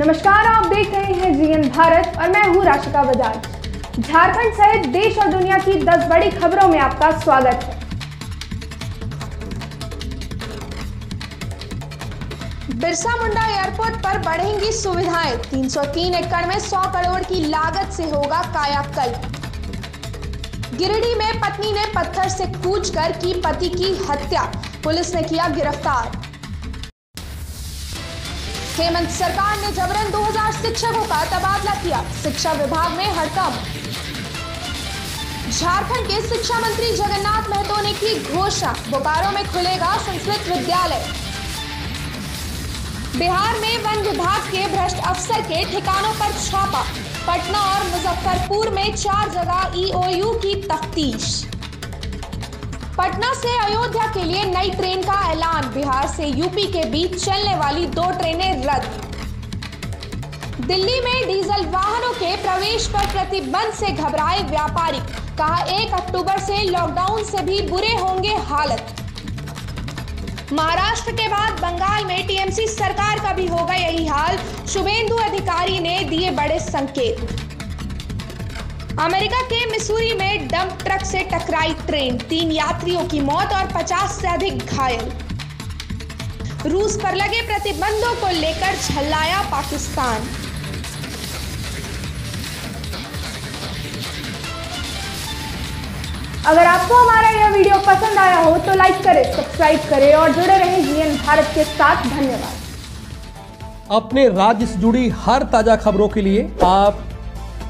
नमस्कार, आप देख रहे हैं जीएन भारत और मैं हूं राशिका बजाज। झारखंड सहित देश और दुनिया की 10 बड़ी खबरों में आपका स्वागत है। बिरसा मुंडा एयरपोर्ट पर बढ़ेंगी सुविधाएं, 303 एकड़ में 100 करोड़ की लागत से होगा कायाकल्प। गिरिडीह में पत्नी ने पत्थर से कूचकर की पति की हत्या, पुलिस ने किया गिरफ्तार। हेमंत सरकार ने जबरन 2000 शिक्षकों का तबादला किया, शिक्षा विभाग में हड़कंप। झारखंड के शिक्षा मंत्री जगन्नाथ महतो ने की घोषणा, बोकारो में खुलेगा संस्कृत विद्यालय। बिहार में वन विभाग के भ्रष्ट अफसर के ठिकानों पर छापा, पटना और मुजफ्फरपुर में 4 जगह ईओयू की तफ्तीश। पटना से अयोध्या के लिए नई ट्रेन का ऐलान, बिहार से यूपी के बीच चलने वाली 2 ट्रेनें रद्द। दिल्ली में डीजल वाहनों के प्रवेश पर प्रतिबंध से घबराए व्यापारी, कहा 1 अक्टूबर से लॉकडाउन से भी बुरे होंगे हालत। महाराष्ट्र के बाद बंगाल में टीएमसी सरकार का भी होगा यही हाल, शुभेंदु अधिकारी ने दिए बड़े संकेत। अमेरिका के मिसूरी में डंप ट्रक से टकराई ट्रेन, 3 यात्रियों की मौत और 50 से अधिक घायल। रूस पर लगे प्रतिबंधों को लेकर झल्लाया पाकिस्तान। अगर आपको हमारा यह वीडियो पसंद आया हो तो लाइक करें, सब्सक्राइब करें और जुड़े रहें जीएन भारत के साथ। धन्यवाद। अपने राज्य से जुड़ी हर ताजा खबरों के लिए आप